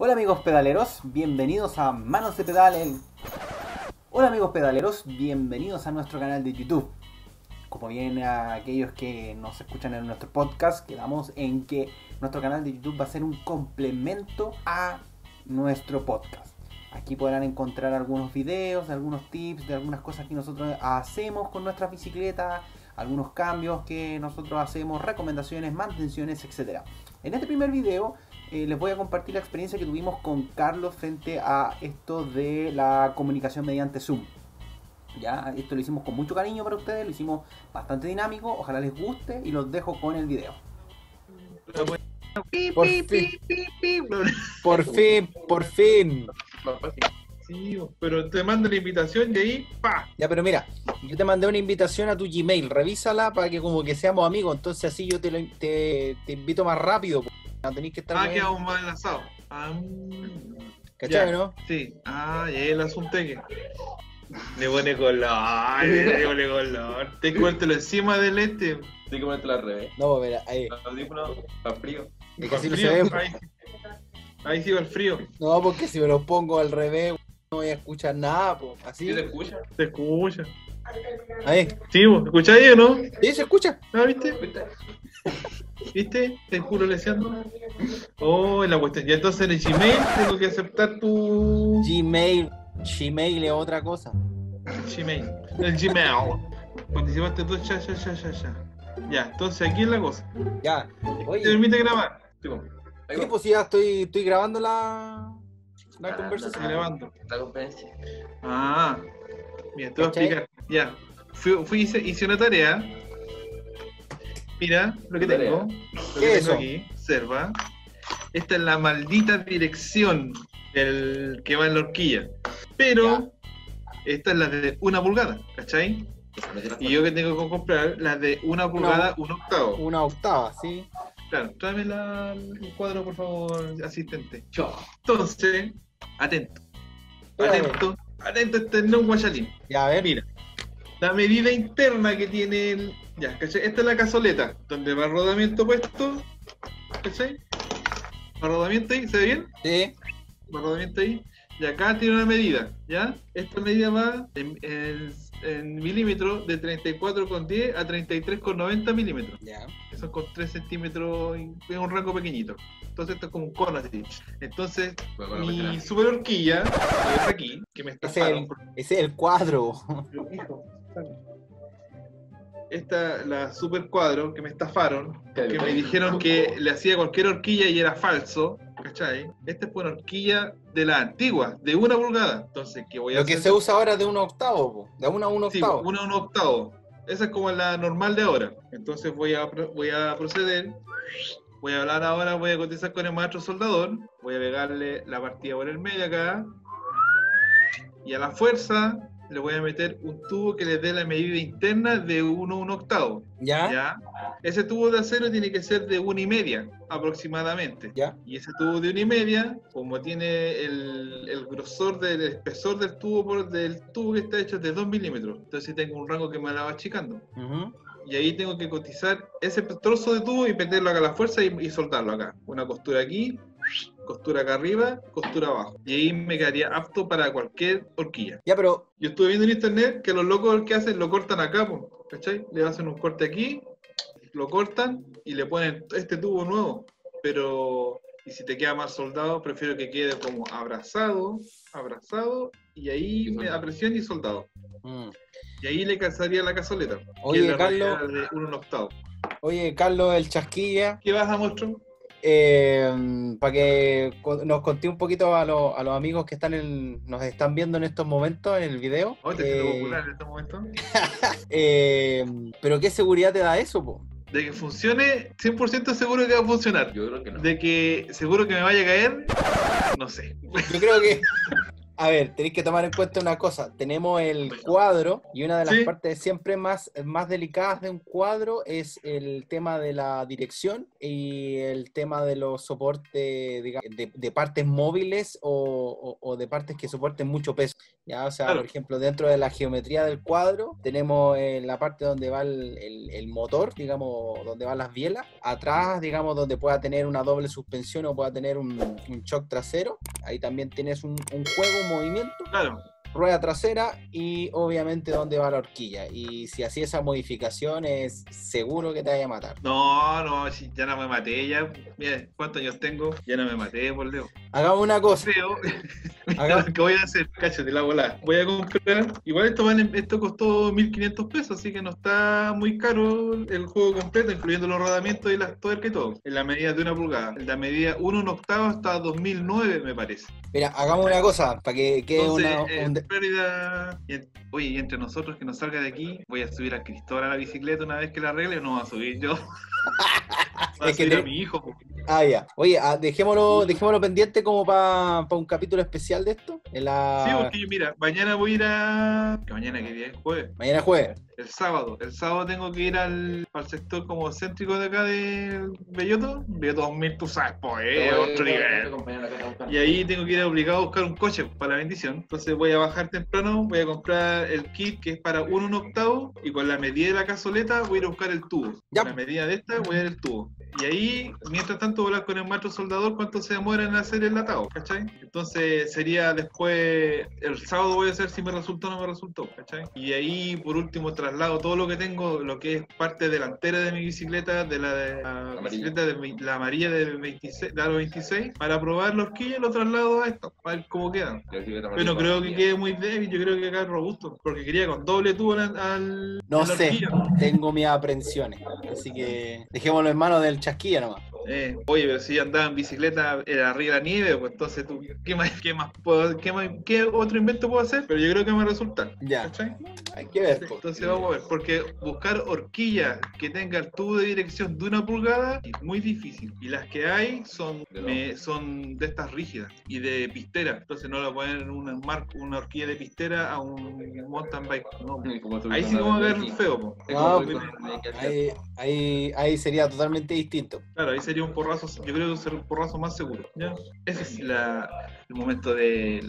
Hola amigos pedaleros, bienvenidos a nuestro canal de YouTube. Como bien a aquellos que nos escuchan en nuestro podcast, quedamos en que nuestro canal de YouTube va a ser un complemento a nuestro podcast. Aquí podrán encontrar algunos videos, algunos tips de algunas cosas que nosotros hacemos con nuestras bicicletas, algunos cambios que nosotros hacemos, recomendaciones, mantenciones, etc. En este primer video les voy a compartir la experiencia que tuvimos con Carlos frente a esto de la comunicación mediante Zoom. Ya, esto lo hicimos con mucho cariño para ustedes, lo hicimos bastante dinámico, ojalá les guste y los dejo con el video. Por fin. Sí, pero te mando la invitación y ahí, ¡pa! Ya, pero mira, yo te mandé una invitación a tu Gmail, revísala para que como que seamos amigos, entonces así yo te invito más rápido. No tenéis que estar. Ah, quedamos más enlazados. ¿Cachai, no? Sí. Ah, ya el asunto que le pone color, le pone color. Te cuéntalo encima del este. Tienes que ponértelo al revés. No, mira, ahí. Los audífonos, para frío. Es que así no se ve. Ahí sí va el frío. No, porque si me los pongo al revés, no voy a escuchar nada, pues. ¿Así? ¿Te escucha? Te escucha. Ahí. Sí, vos, ¿escuchás ahí o no? Sí, se escucha. Ah, ¿viste? ¿Viste? Te juro leseando. Oh, la cuestión. Y entonces en el Gmail tengo que aceptar tu... Gmail es otra cosa. Gmail. El Gmail. Participaste tú, ya, entonces aquí es la cosa. Ya. Oye. ¿Te permite grabar? Sí, pues ya estoy grabando la conversación. Grabando. La conferencia. Ah. Mira, te voy a explicar. Ya. Hice una tarea. Mira lo que tengo. Lo que tengo aquí. Observa. Esta es la maldita dirección del que va en la horquilla. Pero esta es la de 1 pulgada, ¿cachai? Y yo que tengo que comprar la de 1 pulgada, 1/8. 1/8, sí. Claro, tráeme el cuadro, por favor, asistente. Entonces, atento, este no guayalín. Ya, a ver. Mira, la medida interna que tiene el... Ya, ¿cachai? Esta es la cazoleta, donde va el rodamiento puesto, ¿cachai? Va rodamiento ahí, ¿se ve bien? Sí. Va rodamiento ahí, y acá tiene una medida, ¿ya? Esta medida va en milímetros de 34,10 a 33,90 milímetros. Ya. Eso es con 3 centímetros, es un rango pequeñito. Entonces esto es como un cono así. Entonces, bueno, mi super horquilla, que es aquí, que me está... Ese es el cuadro. Esta, la super cuadro que me estafaron, que me dijeron que le hacía cualquier horquilla y era falso, ¿cachai? Esta es una horquilla de la antigua, de 1 pulgada. Entonces, ¿qué voy a hacer? Lo que se usa ahora es de 1/8, de 1 a 1/8. Sí, 1 a 1/8. Esa es como la normal de ahora. Entonces voy a proceder. Voy a hablar ahora, voy a cotizar con el maestro soldador. Voy a pegarle la partida por el medio acá. Y a la fuerza le voy a meter un tubo que le dé la medida interna de 1 a 1/8. ¿Ya? ¿Ya? Ese tubo de acero tiene que ser de 1,5 aproximadamente. ¿Ya? Y ese tubo de 1,5, como tiene el grosor del espesor del tubo, que está hecho de 2 milímetros. Entonces tengo un rango que me la va achicando. Y ahí tengo que cotizar ese trozo de tubo y meterlo acá a la fuerza y soltarlo acá. Una costura aquí, costura acá arriba, costura abajo. Y ahí me quedaría apto para cualquier horquilla. Ya, pero... Yo estuve viendo en internet que los locos que hacen lo cortan acá, ¿cachai? Le hacen un corte aquí, lo cortan y le ponen este tubo nuevo. Pero... Y si te queda mal soldado, prefiero que quede como abrazado, y ahí a presión y soldado. Y ahí le calzaría la cazoleta. Oye, Carlos, de 1/8. Oye, Carlos, el chasquilla. ¿Qué vas a mostrar? Para que nos conté un poquito a los amigos que nos están viendo en estos momentos, en el video. Oye, te siento popular en estos momentos. Pero ¿qué seguridad te da eso, po? De que funcione, 100% seguro que va a funcionar. Yo creo que no. De que seguro que me vaya a caer, no sé. Yo creo que... A ver, tenéis que tomar en cuenta una cosa. Tenemos el cuadro y una de las partes siempre más delicadas de un cuadro es el tema de la dirección y el tema de los soportes de partes móviles o o de partes que soporten mucho peso, ¿ya? O sea, claro. Por ejemplo, dentro de la geometría del cuadro tenemos la parte donde va el motor, digamos, donde van las bielas, atrás, digamos, donde pueda tener una doble suspensión o pueda tener un shock trasero, ahí también tienes un juego, un movimiento. Claro. Rueda trasera y obviamente dónde va la horquilla. Y si hacía esa modificación, es seguro que te vaya a matar. No, no, si ya no me maté, ya. Mira, ¿cuántos años tengo? Ya no me maté, por Dios. Hagamos una cosa. Mira, ¿qué voy a hacer? Cállate la bola. Voy a comprar. Igual esto costó 1.500 pesos, así que no está muy caro el juego completo, incluyendo los rodamientos y las tuercas y todo. En la medida de 1 pulgada. En la medida 1 1/8 hasta 2009, me parece. Mira, hagamos una cosa para que quede pérdida. Oye, y entre nosotros que nos salga de aquí, voy a subir a Cristóbal a la bicicleta una vez que la arregle, no va a subir yo. Va a subir a mi hijo. Ah, ya. Oye, dejémoslo pendiente como para un capítulo especial de esto. Sí, porque mira, mañana voy a ir a... ¿Mañana qué día es? ¿Jueves? Mañana jueves. El sábado tengo que ir al sector como céntrico de acá de Belloto. Belloto 2000, tú sabes, pues, otro nivel. Y ahí tengo que ir obligado a buscar un coche para la bendición. Entonces voy a bajar temprano, voy a comprar el kit que es para 1 1/8 y con la medida de la cazoleta voy a ir a buscar el tubo. Con la medida de esta voy a ir al tubo. Y ahí, mientras tanto, voy a hablar con el maestro soldador cuánto se demora en hacer el atado, ¿cachai? Entonces sería después, el sábado voy a hacer si me resultó o no me resultó, ¿cachai? Y ahí, por último, traslado todo lo que tengo, lo que es parte delantera de mi bicicleta, de la bicicleta de la amarilla de 26, para probar los quillos, lo traslado a esto, a ver cómo quedan. Yo no creo que quede muy débil, yo creo que acá es robusto, porque quería con doble tubo al no sé, horquilla. Tengo mis aprensiones, así que dejémoslo en manos del chasquilla nomás. Oye, pero si yo andaba en bicicleta arriba de la nieve, pues entonces tú, ¿qué otro invento puedo hacer? Pero yo creo que me resulta. Ya. ¿Cachai? Hay que ver. Entonces vamos a ver, porque buscar horquillas que tenga el tubo de dirección de 1 pulgada es muy difícil. Y las que hay son de estas rígidas y de pistera. Entonces no la ponen en una horquilla de pistera a un mountain bike. No. Ahí sí vamos a ver feo. Ahí sería totalmente distinto. Claro, ahí sería un porrazo, yo creo que sería un porrazo más seguro, ¿ya? Ese es el momento de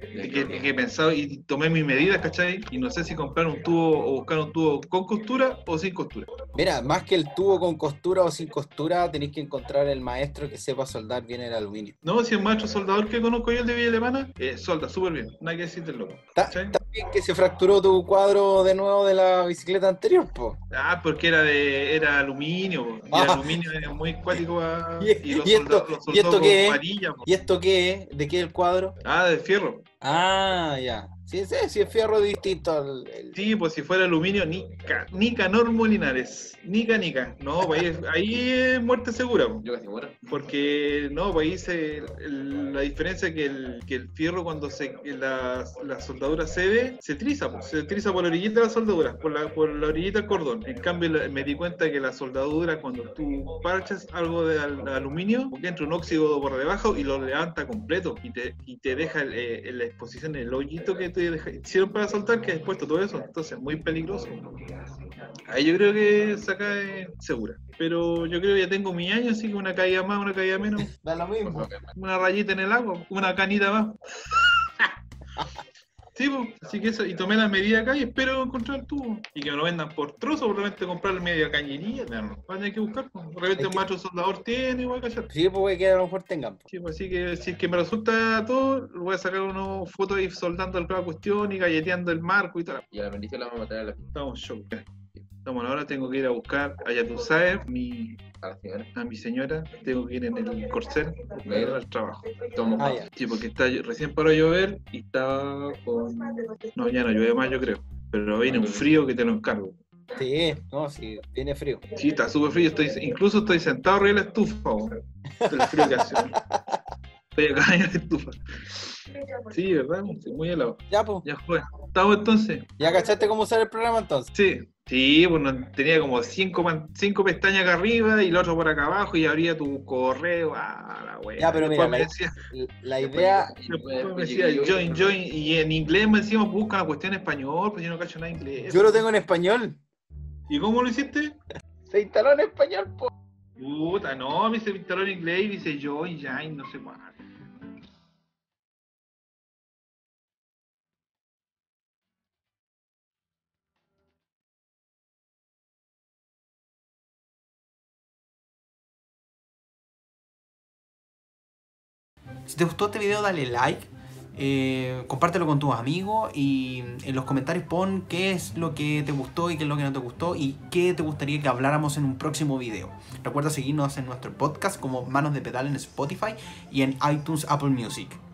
que he pensado y tomé mis medidas, ¿cachai? Y no sé si comprar un tubo o buscar un tubo con costura o sin costura. Mira, más que el tubo con costura o sin costura, tenéis que encontrar el maestro que sepa soldar bien el aluminio. No, si el maestro soldador que conozco yo, el de Villa Alemana, solda súper bien, nada que decirte loco. También que se fracturó tu cuadro de nuevo de la bicicleta anterior, po. Ah, porque era aluminio, po. Y el aluminio es muy cuático. ¿Y esto qué es? ¿De qué es el cuadro? Ah, de fierro. Ah, ya. Sí, es fierro distinto al... Sí, pues si fuera aluminio, Nicanor Molinares. Nica. No, pues ahí es muerte segura. Yo casi muero. Porque, no, pues ahí la diferencia es que el fierro cuando la soldadura cede, se triza por la orillita de la soldadura, por la orillita del cordón. En cambio, me di cuenta que la soldadura, cuando tú parchas algo de aluminio, entra un óxido por debajo y lo levanta completo y te deja la exposición, el hoyito que hicieron para saltar, que has puesto todo eso, entonces muy peligroso. Ahí yo creo que saca segura, pero yo creo que ya tengo mi año, así que una caída más, una caída menos da lo mismo, una rayita en el agua, una canita más. Sí, pues, así que eso, y tomé las medidas acá y espero encontrar el tubo. Y que me lo vendan por trozo, probablemente comprar media cañería, no, van a tener que buscar, pues. De repente un macho soldador tiene, voy a callar. Sí, pues que a lo mejor tengan. Sí, pues así que si es que me resulta todo, voy a sacar unos fotos ahí soldando la cuestión y galleteando el marco y tal. Y a la bendición la vamos a matar a la pinta. Estamos shock. Bueno, ahora tengo que ir a buscar, allá tú sabes, a mi señora, tengo que ir en el corcel al trabajo. Sí, porque recién paró a llover y estaba con... No, ya no llueve más, yo creo, pero viene un frío que te lo encargo. Sí, no, sí, tiene frío. Sí, está súper frío, incluso estoy sentado arriba de la estufa, el frío que hace. Estoy acá en la estufa. Sí, ¿verdad? Sí, muy helado. Ya, pues. Ya fue. ¿Estamos entonces? ¿Ya cachaste cómo usar el programa entonces? Sí, bueno, tenía como 5 pestañas acá arriba y la otra por acá abajo y abría tu correo, la wea. Ya, pero después mira, la idea... Después me decía join, y en inglés me decíamos busca la cuestión en español, pues yo no cacho nada en inglés. Yo lo tengo en español. ¿Y cómo lo hiciste? Se instaló en español, po. Puta, no, me se instaló en inglés y dice join, no sé cuál. Si te gustó este video dale like, compártelo con tus amigos y en los comentarios pon qué es lo que te gustó y qué es lo que no te gustó y qué te gustaría que habláramos en un próximo video. Recuerda seguirnos en nuestro podcast como Manos de Pedal en Spotify y en iTunes, Apple Music.